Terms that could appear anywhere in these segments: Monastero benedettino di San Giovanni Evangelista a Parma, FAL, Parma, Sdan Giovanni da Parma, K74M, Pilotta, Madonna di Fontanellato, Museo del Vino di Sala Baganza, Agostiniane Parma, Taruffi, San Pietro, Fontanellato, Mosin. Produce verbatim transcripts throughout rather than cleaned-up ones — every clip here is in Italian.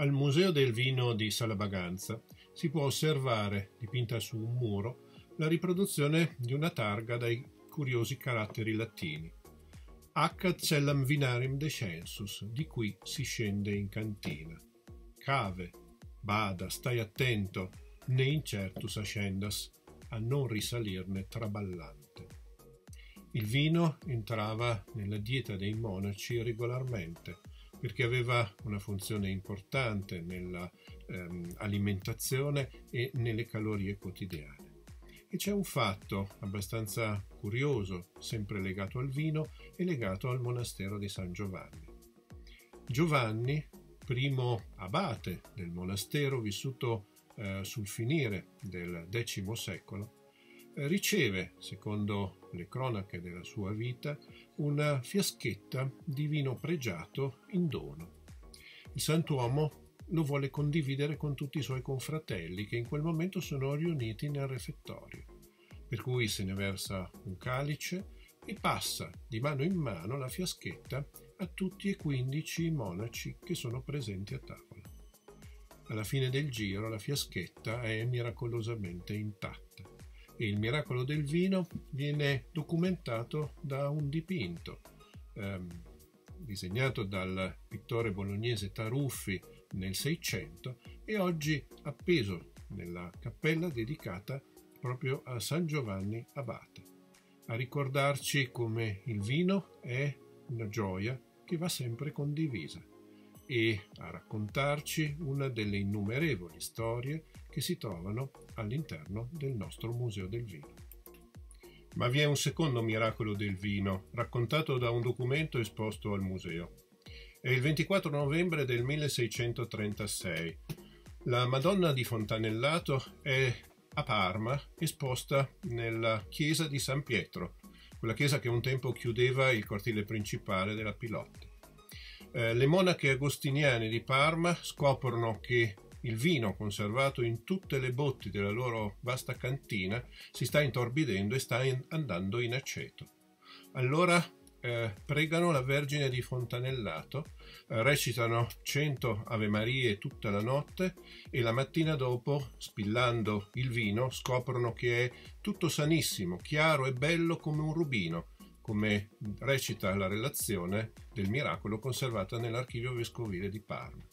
Al Museo del Vino di Sala Baganza si può osservare, dipinta su un muro, la riproduzione di una targa dai curiosi caratteri latini. H. Cellam Vinarim Descensus, di cui si scende in cantina. Cave, bada, stai attento, ne incertus ascendas, a non risalirne traballante. Il vino entrava nella dieta dei monaci regolarmente, perché aveva una funzione importante nella ehm, alimentazione e nelle calorie quotidiane. E c'è un fatto abbastanza curioso, sempre legato al vino e legato al monastero di San Giovanni. Giovanni, primo abate del monastero vissuto eh, sul finire del decimo secolo, riceve, secondo le cronache della sua vita, una fiaschetta di vino pregiato in dono. Il sant'uomo lo vuole condividere con tutti i suoi confratelli, che in quel momento sono riuniti nel refettorio, per cui se ne versa un calice e passa di mano in mano la fiaschetta a tutti e quindici i monaci che sono presenti a tavola. Alla fine del giro la fiaschetta è miracolosamente intatta, e il miracolo del vino viene documentato da un dipinto ehm, disegnato dal pittore bolognese Taruffi nel Seicento e oggi appeso nella cappella dedicata proprio a San Giovanni Abate, a ricordarci come il vino è una gioia che va sempre condivisa e a raccontarci una delle innumerevoli storie che si trovano all'interno del nostro Museo del Vino. Ma vi è un secondo miracolo del vino, raccontato da un documento esposto al museo. È il ventiquattro novembre del milleseicentotrentasei. La Madonna di Fontanellato è a Parma, esposta nella chiesa di San Pietro, quella chiesa che un tempo chiudeva il cortile principale della Pilotta. Eh, le monache agostiniane di Parma scoprono che il vino conservato in tutte le botti della loro vasta cantina si sta intorbidendo e sta in- andando in aceto. Allora eh, pregano la Vergine di Fontanellato, eh, recitano cento Ave Marie tutta la notte e la mattina dopo, spillando il vino, scoprono che è tutto sanissimo, chiaro e bello come un rubino, come recita la relazione del miracolo conservata nell'archivio vescovile di Parma.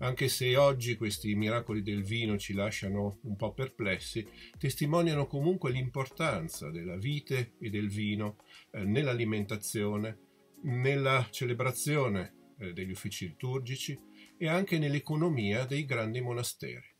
Anche se oggi questi miracoli del vino ci lasciano un po' perplessi, testimoniano comunque l'importanza della vite e del vino eh, nell'alimentazione, nella celebrazione eh, degli uffici liturgici e anche nell'economia dei grandi monasteri.